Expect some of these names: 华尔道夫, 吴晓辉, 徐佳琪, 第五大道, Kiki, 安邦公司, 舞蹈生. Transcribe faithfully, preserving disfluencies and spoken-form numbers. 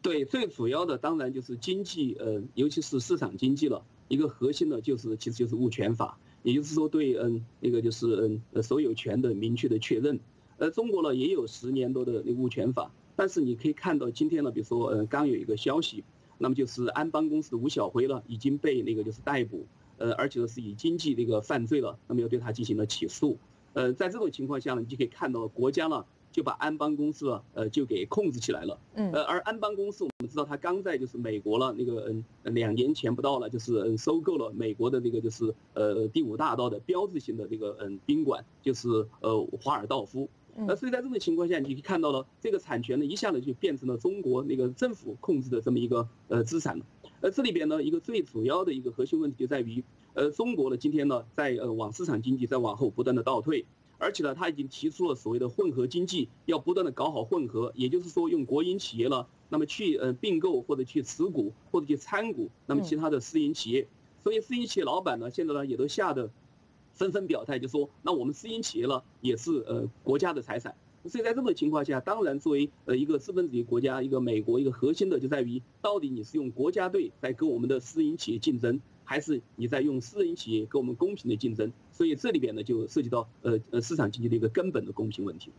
对，最主要的当然就是经济，呃，尤其是市场经济了。一个核心的就是其实就是物权法，也就是说对嗯那个就是嗯呃所有权的明确的确认。呃，中国呢也有十年多的那物权法，但是你可以看到今天呢，比如说呃刚有一个消息，那么就是安邦公司的吴晓辉呢已经被那个就是逮捕，呃，而且呢是以经济的一个犯罪了，那么要对他进行了起诉。呃，在这种情况下呢，你就可以看到国家呢。就把安邦公司啊，呃，就给控制起来了。嗯，呃，而安邦公司我们知道，它刚在就是美国了，那个嗯，两年前不到了，就是收购了美国的那个就是呃第五大道的标志性的那个嗯宾馆，就是呃华尔道夫。那所以在这种情况下，你就看到了这个产权呢，一下子就变成了中国那个政府控制的这么一个呃资产。而这里边呢，一个最主要的一个核心问题就在于，呃，中国呢今天呢在呃往市场经济在往后不断的倒退。而且呢，他已经提出了所谓的混合经济，要不断的搞好混合，也就是说用国营企业了，那么去呃并购或者去持股或者去参股，那么其他的私营企业，所以私营企业老板呢，现在呢也都吓得纷纷表态，就说那我们私营企业呢也是呃国家的财产。所以在这种情况下，当然作为呃一个资本主义国家，一个美国一个核心的就在于，到底你是用国家队在跟我们的私营企业竞争。还是你在用私人企业跟我们公平的竞争，所以这里边呢就涉及到呃呃市场经济的一个根本的公平问题。